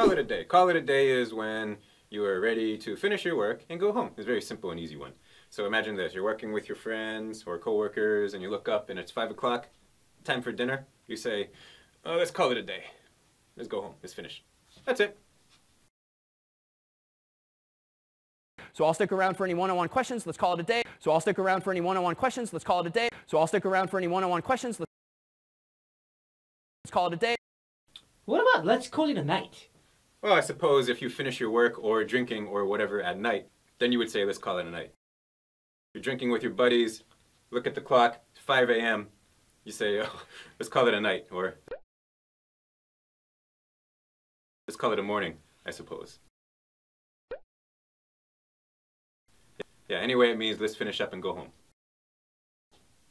Call it a day. Call it a day is when you are ready to finish your work and go home. It's a very simple and easy one. So imagine this, you're working with your friends or coworkers and you look up and it's 5 o'clock, time for dinner. You say, oh, let's call it a day. Let's go home, let's finish. That's it. So I'll stick around for any one-on-one questions, let's call it a day. So I'll stick around for any one-on-one questions, let's call it a day. So I'll stick around for any one-on-one questions, let's call it a day. What about let's call it a night? Well, I suppose if you finish your work or drinking or whatever at night, then you would say let's call it a night. You're drinking with your buddies, look at the clock, 5 a.m., you say, oh, let's call it a night, or let's call it a morning, I suppose. Yeah, anyway, it means let's finish up and go home.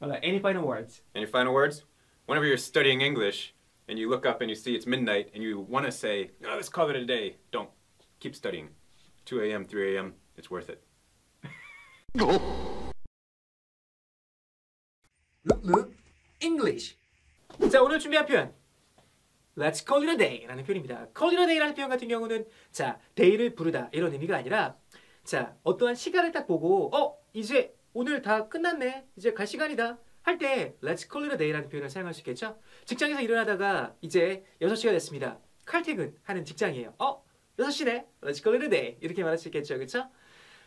All right, any final words? Any final words? Whenever you're studying English and you look up and you see it's midnight and you want to say, oh, let's call it a day, don't. Keep studying. 2 a.m., 3 a.m., it's worth it. English. 자, 오늘 준비한 표현. Let's call it a day라는 표현입니다. Call it a day라는 표현 같은 경우는 자, day를 부르다 이런 의미가 아니라 자, 어떠한 시간을 딱 보고 이제 오늘 다 끝났네. 이제 갈 시간이다. 할 때 Let's call it a day라는 표현을 사용할 수 있겠죠? 직장에서 일어나다가 이제 6시가 됐습니다. 칼퇴근하는 직장이에요. 6시네. Let's call it a day. 이렇게 말할 수 있겠죠. 그렇죠?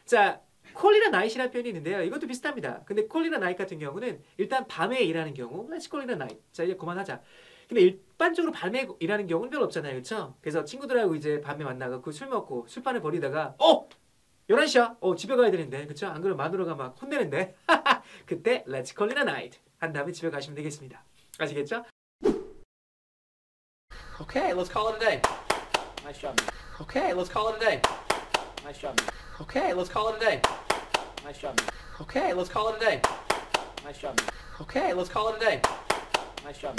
자, call it a night이라는 표현이 있는데요. 이것도 비슷합니다. 근데 call it a night 같은 경우는 일단 밤에 일하는 경우 Let's call it a night. 자, 이제 그만하자. 근데 일반적으로 밤에 일하는 경우는 별로 없잖아요. 그렇죠? 그래서 친구들하고 이제 밤에 만나서 술 먹고 술판을 벌이다가 11시야. 집에 가야 되는데. 그렇죠? 안 그러면 마누라가 막 혼내는데. 그때 Let's call it a night. 한 다음에 집에 가시면 되겠습니다. 아시겠죠? Okay, let's call it a day. Nice job. Okay, let's call it a day. Nice job. Okay, let's call it a day. Nice job. Okay, let's call it a day. Nice job. Okay, let's call it a day. Nice job.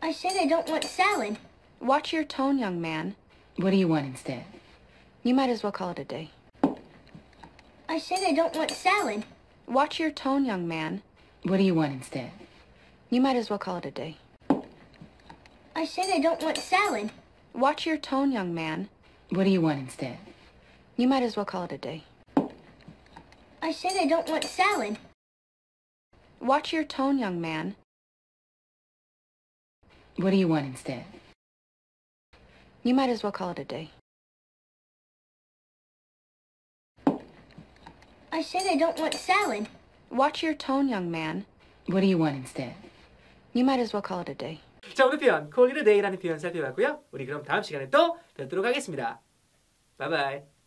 I said I don't want salad. Watch your tone, young man. What do you want instead? You might as well call it a day. I said I don't want salad. Watch your tone, young man. What do you want instead? You might as well call it a day. I said I don't want salad. Watch your tone, young man. What do you want instead? You might as well call it a day. I said I don't want salad. Watch your tone, young man. What do you want instead? You might as well call it a day. I said I don't want salad. Watch your tone, young man. What do you want instead? You might as well call it a day. 자, 오늘 표현, call it a day라는 표현 살펴봤고요. 우리 그럼 다음 시간에 또 뵙도록 하겠습니다. 바이바이.